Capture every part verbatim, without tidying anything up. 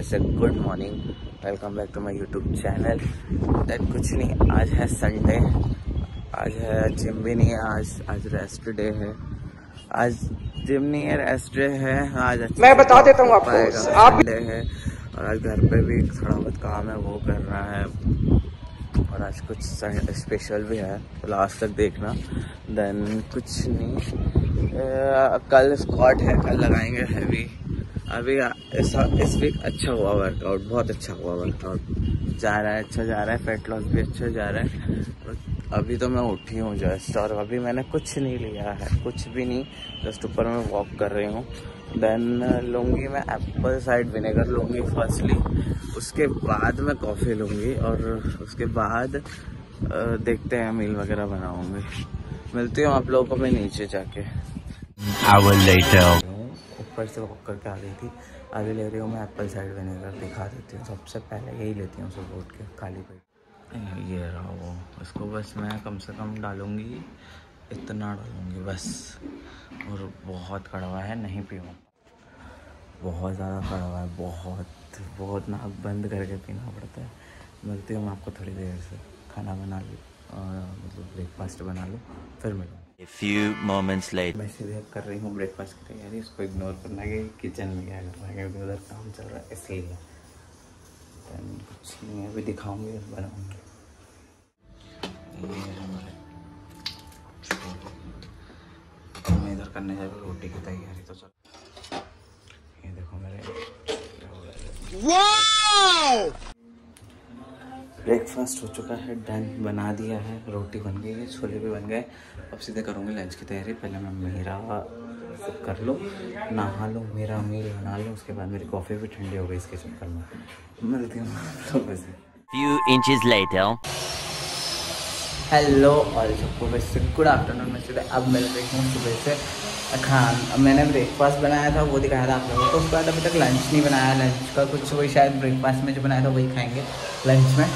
वैसे good morning, welcome back to my YouTube channel. That कुछ नहीं, आज है संडे, आज है जिम भी नहीं है, आज आज रेस्ट डे है, आज जिम नहीं है, रेस्ट डे है। आज मैं बता देता हूँ आपको, आप डे है और आज घर पे भी थोड़ा बहुत काम है वो करना है, और आज कुछ स्पेशल भी है, तो लास्ट तक देखना। देन कुछ नहीं, आ, कल स्क्वाट है, कल लगाएंगे हैवी। अभी इस इस वीक अच्छा हुआ वर्कआउट, बहुत अच्छा हुआ वर्कआउट, जा रहा है अच्छा जा रहा है, फैट लॉस भी अच्छा जा रहा है। अभी तो मैं उठी हूँ जस्ट, और अभी मैंने कुछ नहीं लिया है, कुछ भी नहीं, जस्ट ऊपर मैं वॉक कर रही हूँ। देन लूँगी मैं एप्पल साइड विनेगर लूँगी फर्स्टली, उसके बाद मैं कॉफ़ी लूँगी, और उसके बाद देखते हैं मील वगैरह बनाऊँगी। मिलती हूँ आप लोगों को मैं नीचे जाके। ऊपर से वॉक करके आ गई थी, अभी ले रही हूँ मैं एप्पल साइड विनेगर, दिखा देती हूँ। सबसे पहले यही लेती हूँ सुबह उठ के खाली पेट। ये रहा वो, इसको बस मैं कम से कम डालूंगी, इतना डालूंगी बस, और बहुत कड़वा है, नहीं पीऊँ, बहुत ज़्यादा कड़वा है, बहुत बहुत नाक बंद करके पीना पड़ता है। मिलती हूँ मैं आपको थोड़ी देर से, खाना बना लूँ, मतलब ब्रेकफास्ट बना लूँ, फिर मिलूँ। A few moments later. मैं सीधे कर रही हूँ ब्रेकफास्ट की तैयारी, इसको इग्नोर करना कि किचन में क्या करना है, क्योंकि उधर काम चल रहा है इसलिए। कुछ नहीं है, अभी दिखाऊंगी बनाऊंगी। ये हमारे मैं इधर करने जा रहा हूँ रोटी की तैयारी, तो चल ये देखो मेरे। वाओ, ब्रेकफास्ट हो चुका है, डन, बना दिया है, रोटी बन गई है, छोले भी बन गए। अब सीधे करूँगी लंच की तैयारी। पहले मैं मेरा कर लूँ, नहा लूँ, मेरा मील बना लूँ, उसके बाद मेरी कॉफ़ी भी ठंडी हो गई, इसके चक्कर में मिलती हूँ लोगों से। Few inches later. Hello all, सबको वैसे गुड आफ्टरनून। मैं सीधे अब मिल रही हूँ सुबह से खान, मैंने ब्रेकफास्ट बनाया था वो दिखाया था आप लोगों को, उसके बाद अभी तक लंच नहीं बनाया। लंच का कुछ वही शायद ब्रेकफास्ट में जो बनाया था वही खाएंगे लंच में,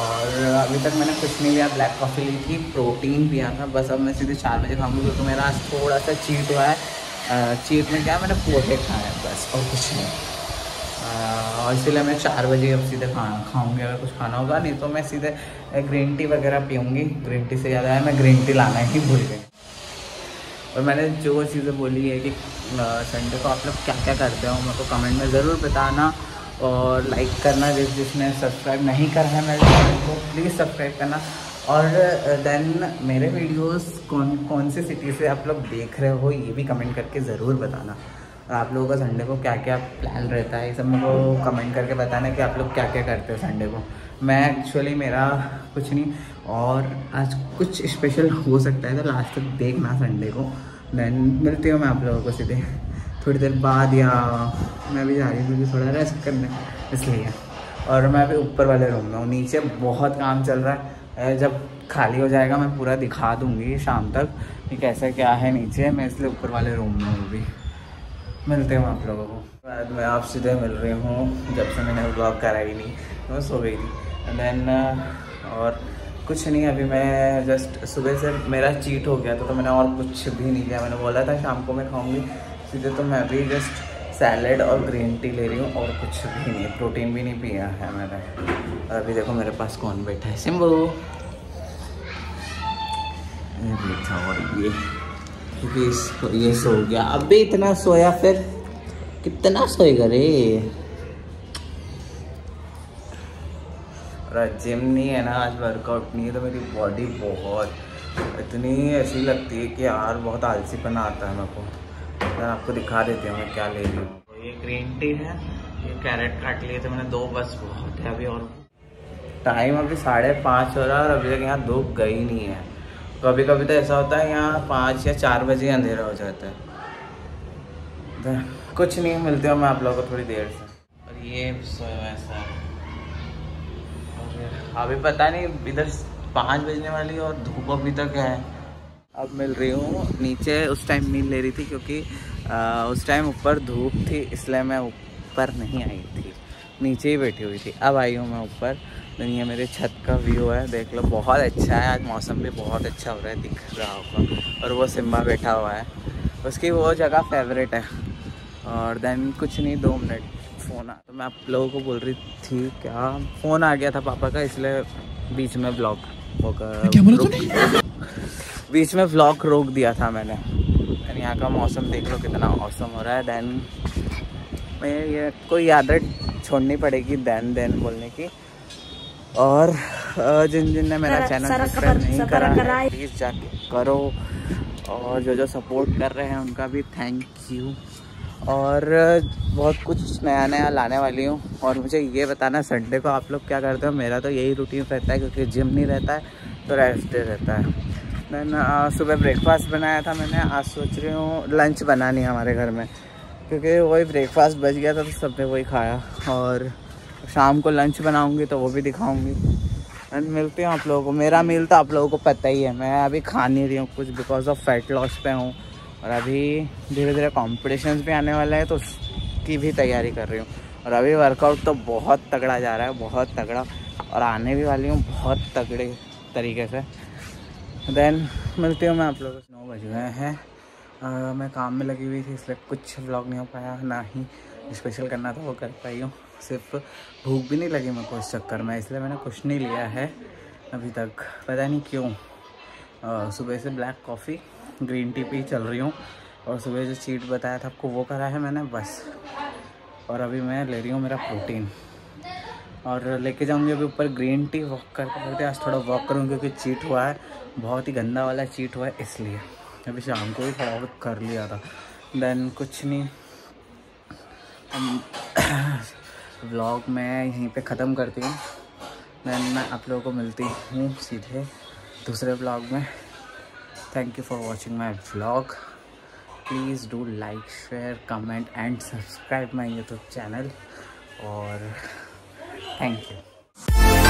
और अभी तक मैंने कुछ नहीं लिया। ब्लैक कॉफ़ी ली थी, प्रोटीन पिया था, बस अब मैं सीधे चार बजे खाऊंगी, क्योंकि मेरा आज थोड़ा सा चीट हुआ है। चीट में क्या, मैंने पोहे खाए हैं बस और कुछ नहीं, और इसलिए मैं चार बजे अब सीधे खाना खाऊँगी, अगर कुछ खाना होगा, नहीं तो मैं सीधे ग्रीन टी वगैरह पीऊँगी। ग्रीन टी से याद आया, मैं ग्रीन टी लाना ही भूल गई। और मैंने जो चीज़ें बोली है कि संडे को आप लोग क्या क्या करते हो, मेरे को कमेंट में ज़रूर बताना, और लाइक करना, जिस जिसने सब्सक्राइब नहीं करा है मेरे चैनल को प्लीज़ सब्सक्राइब करना। और देन मेरे वीडियोस कौन कौन से सिटी से आप लोग देख रहे हो, ये भी कमेंट करके ज़रूर बताना। और आप लोगों का संडे को क्या क्या प्लान रहता है, ये सब मेरे को कमेंट करके बताना कि आप लोग क्या क्या करते हो संडे को। मैं एक्चुअली मेरा कुछ नहीं, और आज कुछ स्पेशल हो सकता है, तो लास्ट तक देखना संडे को। देन मिलती हूँ मैं आप लोगों को सीधे थोड़ी देर बाद, या मैं भी जा रही हूँ क्योंकि थोड़ा रेस्ट करने इसलिए। और मैं अभी ऊपर वाले रूम में हूँ, नीचे बहुत काम चल रहा है, जब खाली हो जाएगा मैं पूरा दिखा दूँगी शाम तक कि कैसा क्या है नीचे, मैं इसलिए ऊपर वाले रूम में हूँ अभी। मिलते हैं आप लोगों को। बाद में आप सीधे मिल रही हूँ, जब से मैंने ब्लॉग करा ही नहीं, मैं सो गई थी। देन और कुछ नहीं, अभी मैं जस्ट सुबह से मेरा चीट हो गया था, तो मैंने और कुछ भी नहीं किया। मैंने बोला था शाम को मैं खाऊँगी सीधे, तो मैं अभी जस्ट सैलड और ग्रीन टी ले रही हूँ, और कुछ भी नहीं, प्रोटीन भी नहीं पिया है मैंने। और अभी देखो मेरे पास कौन बैठा है, सिम्बू बैठा, और ये क्योंकि इसको ये सो गया, अभी इतना सोया, फिर कितना सोएगा रे। और जिम नहीं है ना, आज वर्कआउट नहीं है, तो मेरी बॉडी बहुत इतनी ऐसी लगती है कि यार बहुत आलसीपन आता है मेरे को। तो आपको दिखा देती हूँ मैं क्या ले रही हूँ। ये ग्रीन टी है, ये कैरेट काट लिए थे मैंने दो, बस बहुत है अभी। और टाइम अभी साढ़े पाँच हो रहा है, और अभी तक यहाँ धूप गई नहीं है। कभी कभी तो ऐसा होता है यहाँ पाँच या चार बजे अंधेरा हो जाता है। कुछ नहीं, मिलते हो मैं आप लोगों को थोड़ी देर से। और ये वैसा अभी पता नहीं, इधर पाँच बजने वाली और धूप अभी तक है। अब मिल रही हूँ नीचे, उस टाइम मील ले रही थी क्योंकि आ, उस टाइम ऊपर धूप थी, इसलिए मैं ऊपर नहीं आई थी, नीचे ही बैठी हुई थी। अब आई हूँ मैं ऊपर। दुनिया मेरे छत का व्यू है, देख लो, बहुत अच्छा है। आज मौसम भी बहुत अच्छा हो रहा है, दिख रहा होगा। और वो सिम्बा बैठा हुआ है, उसकी वो जगह फेवरेट है। और देन कुछ नहीं, दो मिनट फ़ोन आ तो मैं आप लोगों को बोल रही थी क्या फ़ोन आ गया था पापा का, इसलिए बीच में ब्लॉग बीच में ब्लॉग रोक दिया था मैंने। एंड यहाँ का मौसम देख लो कितना औसम हो रहा है। दैन मैं ये कोई आदत छोड़नी पड़ेगी दैन दैन बोलने की। और जिन जिन ने मेरा चैनल सब्सक्राइब नहीं करा है प्लीज़ जाके करो, और जो जो सपोर्ट कर रहे हैं उनका भी थैंक यू। और बहुत कुछ नया नया लाने वाली हूँ। और मुझे ये बताना संडे को आप लोग क्या करते हो? मेरा तो यही रूटीन रहता है क्योंकि जिम नहीं रहता है तो रेस्ट डे रहता है। दैन सुबह ब्रेकफास्ट बनाया था मैंने, आज सोच रही हूँ लंच बनानी है हमारे घर में क्योंकि वही ब्रेकफास्ट बच गया था तो सबने वही खाया। और शाम को लंच बनाऊँगी तो वो भी दिखाऊँगी। एंड मिलते हैं आप लोगों को। मेरा मील तो आप लोगों को पता ही है, मैं अभी खा नहीं रही हूँ कुछ बिकॉज ऑफ फैट लॉस पे हूँ। और अभी धीरे धीरे कॉम्पिटिशन्स भी आने वाले हैं तो उसकी भी तैयारी कर रही हूँ। और अभी वर्कआउट तो बहुत तगड़ा जा रहा है, बहुत तगड़ा, और आने भी वाली हूँ बहुत तगड़े तरीके से। देन मिलती हूँ मैं आप लोगों को। नौ बज गए हैं, मैं काम में लगी हुई थी इसलिए कुछ व्लॉग नहीं हो पाया, ना ही स्पेशल करना था वो कर पाई हूँ। सिर्फ भूख भी नहीं लगी मेरे को इस चक्कर में, इसलिए मैंने कुछ नहीं लिया है अभी तक, पता नहीं क्यों। आ, सुबह से ब्लैक कॉफ़ी ग्रीन टी पी चल रही हूँ, और सुबह जो चीट बताया था आपको वो करा है मैंने बस। और अभी मैं ले रही हूँ मेरा प्रोटीन और लेके जाऊँगी अभी ऊपर ग्रीन टी। वॉक करते करते आज थोड़ा वॉक करूँगी क्योंकि चीट हुआ है, बहुत ही गंदा वाला चीट हुआ है इसलिए। अभी शाम को भी थोड़ा बहुत कर लिया था। देन कुछ नहीं, व्लॉग मैं यहीं पे ख़त्म करती हूँ। दैन मैं आप लोगों को मिलती हूँ सीधे दूसरे व्लॉग में। Thank you for watching my vlog. Please do like share comment and subscribe my YouTube channel. और थैंक यू।